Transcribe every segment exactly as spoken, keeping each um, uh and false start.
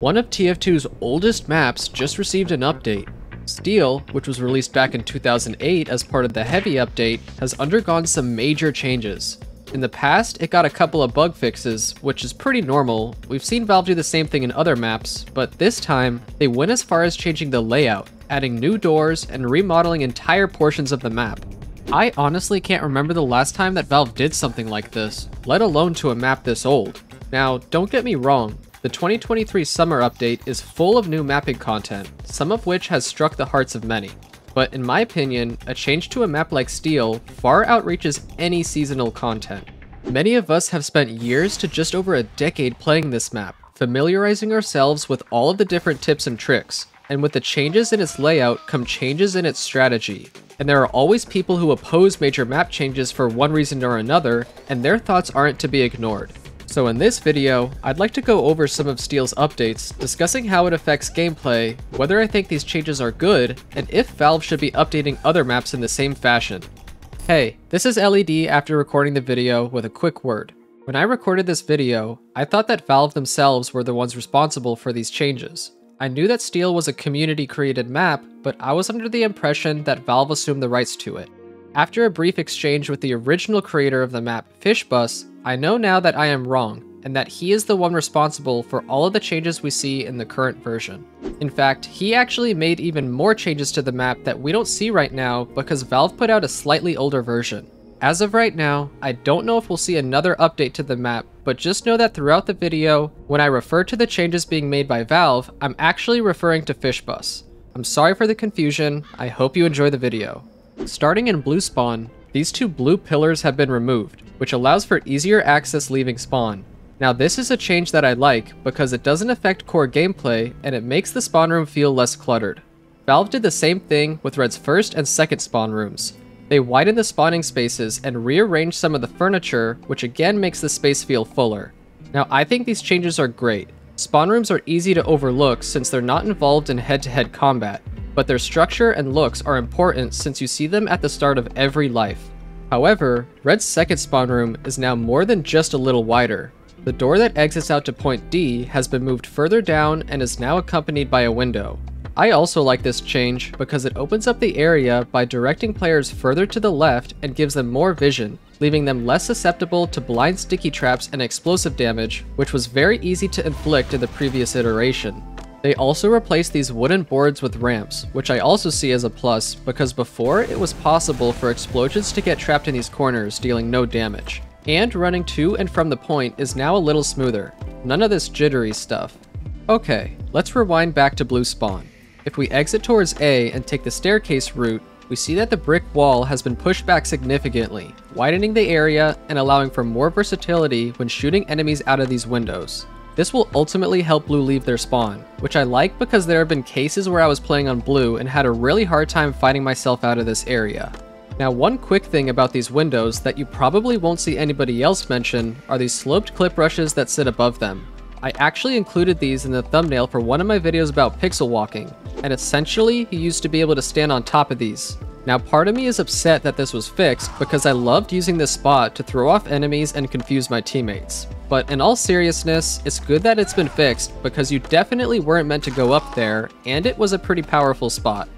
One of T F two's oldest maps just received an update. Steel, which was released back in two thousand eight as part of the Heavy update, has undergone some major changes. In the past, it got a couple of bug fixes, which is pretty normal. We've seen Valve do the same thing in other maps, but this time, they went as far as changing the layout, adding new doors, and remodeling entire portions of the map. I honestly can't remember the last time that Valve did something like this, let alone to a map this old. Now, don't get me wrong. The twenty twenty-three summer update is full of new mapping content, some of which has struck the hearts of many. But in my opinion, a change to a map like Steel far outreaches any seasonal content. Many of us have spent years to just over a decade playing this map, familiarizing ourselves with all of the different tips and tricks, and with the changes in its layout come changes in its strategy. And there are always people who oppose major map changes for one reason or another, and their thoughts aren't to be ignored. So in this video, I'd like to go over some of Steel's updates, discussing how it affects gameplay, whether I think these changes are good, and if Valve should be updating other maps in the same fashion. Hey, this is L E D after recording the video with a quick word. When I recorded this video, I thought that Valve themselves were the ones responsible for these changes. I knew that Steel was a community-created map, but I was under the impression that Valve assumed the rights to it. After a brief exchange with the original creator of the map, Fishbus, I know now that I am wrong, and that he is the one responsible for all of the changes we see in the current version. In fact, he actually made even more changes to the map that we don't see right now because Valve put out a slightly older version. As of right now, I don't know if we'll see another update to the map, but just know that throughout the video, when I refer to the changes being made by Valve, I'm actually referring to Fishbus. I'm sorry for the confusion, I hope you enjoy the video. Starting in Blue Spawn, these two blue pillars have been removed, which allows for easier access leaving spawn. Now this is a change that I like because it doesn't affect core gameplay and it makes the spawn room feel less cluttered. Valve did the same thing with Red's first and second spawn rooms. They widened the spawning spaces and rearranged some of the furniture, which again makes the space feel fuller. Now I think these changes are great. Spawn rooms are easy to overlook since they're not involved in head-to-head combat, but their structure and looks are important since you see them at the start of every life. However, Red's second spawn room is now more than just a little wider. The door that exits out to point D has been moved further down and is now accompanied by a window. I also like this change because it opens up the area by directing players further to the left and gives them more vision, leaving them less susceptible to blind sticky traps and explosive damage, which was very easy to inflict in the previous iteration. They also replaced these wooden boards with ramps, which I also see as a plus because before it was possible for explosions to get trapped in these corners, dealing no damage. And running to and from the point is now a little smoother. None of this jittery stuff. Okay, let's rewind back to Blue Spawn. If we exit towards A and take the staircase route, we see that the brick wall has been pushed back significantly, widening the area and allowing for more versatility when shooting enemies out of these windows. This will ultimately help Blue leave their spawn, which I like because there have been cases where I was playing on Blue and had a really hard time fighting myself out of this area. Now one quick thing about these windows that you probably won't see anybody else mention are these sloped clip brushes that sit above them. I actually included these in the thumbnail for one of my videos about pixel walking, and essentially you used to be able to stand on top of these. Now part of me is upset that this was fixed because I loved using this spot to throw off enemies and confuse my teammates. But in all seriousness, it's good that it's been fixed because you definitely weren't meant to go up there, and it was a pretty powerful spot.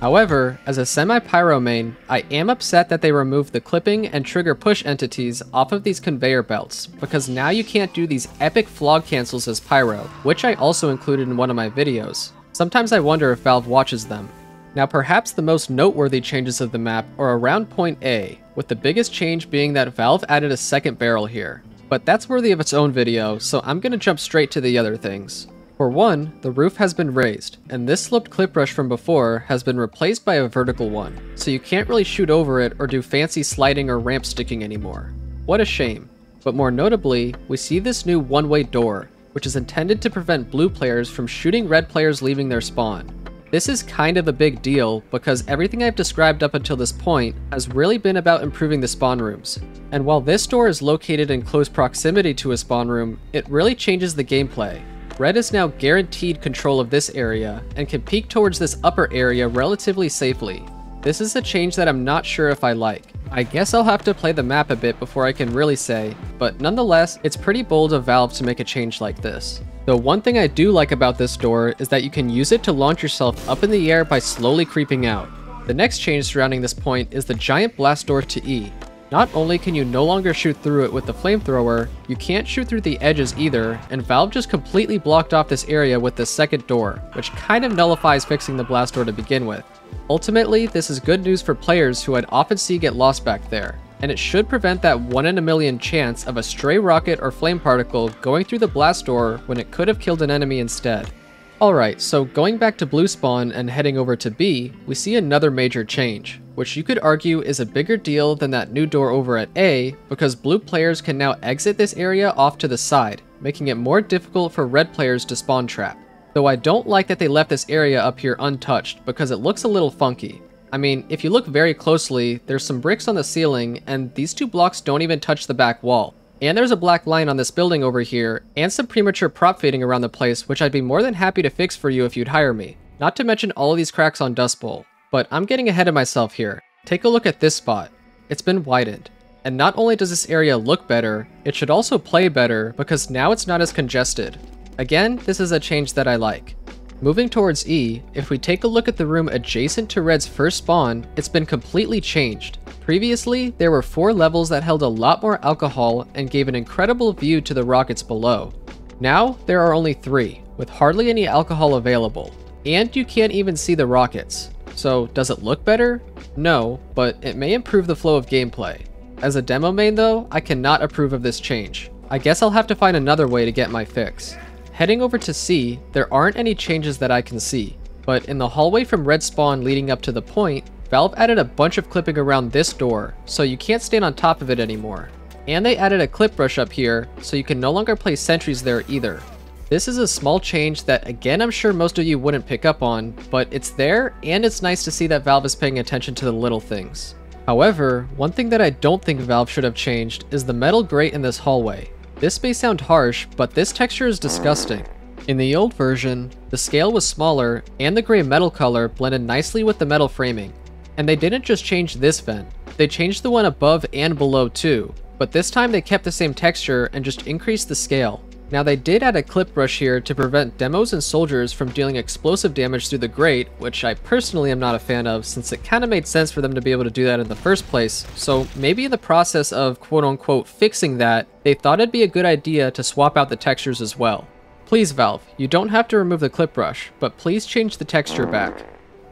However, as a semi-pyro main, I am upset that they removed the clipping and trigger push entities off of these conveyor belts because now you can't do these epic Phlog cancels as pyro, which I also included in one of my videos. Sometimes I wonder if Valve watches them. Now perhaps the most noteworthy changes of the map are around point A, with the biggest change being that Valve added a second barrel here. But that's worthy of its own video, so I'm gonna jump straight to the other things. For one, the roof has been raised, and this sloped clip brush from before has been replaced by a vertical one, so you can't really shoot over it or do fancy sliding or ramp sticking anymore. What a shame. But more notably, we see this new one-way door, which is intended to prevent blue players from shooting red players leaving their spawn. This is kind of a big deal because everything I've described up until this point has really been about improving the spawn rooms. And while this door is located in close proximity to a spawn room, it really changes the gameplay. Red is now guaranteed control of this area and can peek towards this upper area relatively safely. This is a change that I'm not sure if I like. I guess I'll have to play the map a bit before I can really say, but nonetheless, it's pretty bold of Valve to make a change like this. The one thing I do like about this door is that you can use it to launch yourself up in the air by slowly creeping out. The next change surrounding this point is the giant blast door to E. Not only can you no longer shoot through it with the flamethrower, you can't shoot through the edges either, and Valve just completely blocked off this area with this second door, which kind of nullifies fixing the blast door to begin with. Ultimately, this is good news for players who I'd often see get lost back there, and it should prevent that one in a million chance of a stray rocket or flame particle going through the blast door when it could have killed an enemy instead. Alright, so going back to Blue Spawn and heading over to B, we see another major change, which you could argue is a bigger deal than that new door over at A, because blue players can now exit this area off to the side, making it more difficult for red players to spawn trap. Though I don't like that they left this area up here untouched, because it looks a little funky. I mean, if you look very closely, there's some bricks on the ceiling, and these two blocks don't even touch the back wall. And there's a black line on this building over here, and some premature prop fading around the place, which I'd be more than happy to fix for you if you'd hire me. Not to mention all of these cracks on Dust Bowl. But I'm getting ahead of myself here. Take a look at this spot. It's been widened. And not only does this area look better, it should also play better because now it's not as congested. Again, this is a change that I like. Moving towards E, if we take a look at the room adjacent to Red's first spawn, it's been completely changed. Previously, there were four levels that held a lot more alcohol and gave an incredible view to the rockets below. Now, there are only three, with hardly any alcohol available. And you can't even see the rockets. So, does it look better? No, but it may improve the flow of gameplay. As a demo main though, I cannot approve of this change. I guess I'll have to find another way to get my fix. Heading over to C, there aren't any changes that I can see, but in the hallway from Red Spawn leading up to the point, Valve added a bunch of clipping around this door, so you can't stand on top of it anymore. And they added a clip brush up here, so you can no longer place sentries there either. This is a small change that again I'm sure most of you wouldn't pick up on, but it's there and it's nice to see that Valve is paying attention to the little things. However, one thing that I don't think Valve should have changed is the metal grate in this hallway. This may sound harsh, but this texture is disgusting. In the old version, the scale was smaller and the gray metal color blended nicely with the metal framing. And they didn't just change this vent, they changed the one above and below too, but this time they kept the same texture and just increased the scale. Now they did add a clip brush here to prevent demos and soldiers from dealing explosive damage through the grate, which I personally am not a fan of since it kind of made sense for them to be able to do that in the first place, so maybe in the process of quote-unquote fixing that, they thought it'd be a good idea to swap out the textures as well. Please Valve, you don't have to remove the clip brush, but please change the texture back.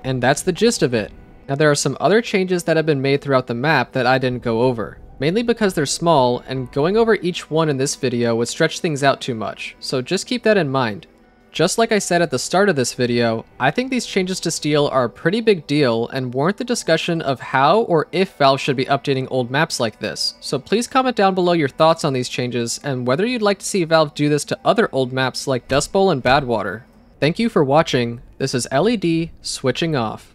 And that's the gist of it. Now there are some other changes that have been made throughout the map that I didn't go over. Mainly because they're small, and going over each one in this video would stretch things out too much, so just keep that in mind. Just like I said at the start of this video, I think these changes to Steel are a pretty big deal and warrant the discussion of how or if Valve should be updating old maps like this, so please comment down below your thoughts on these changes and whether you'd like to see Valve do this to other old maps like Dust Bowl and Badwater. Thank you for watching, this is L E D switching off.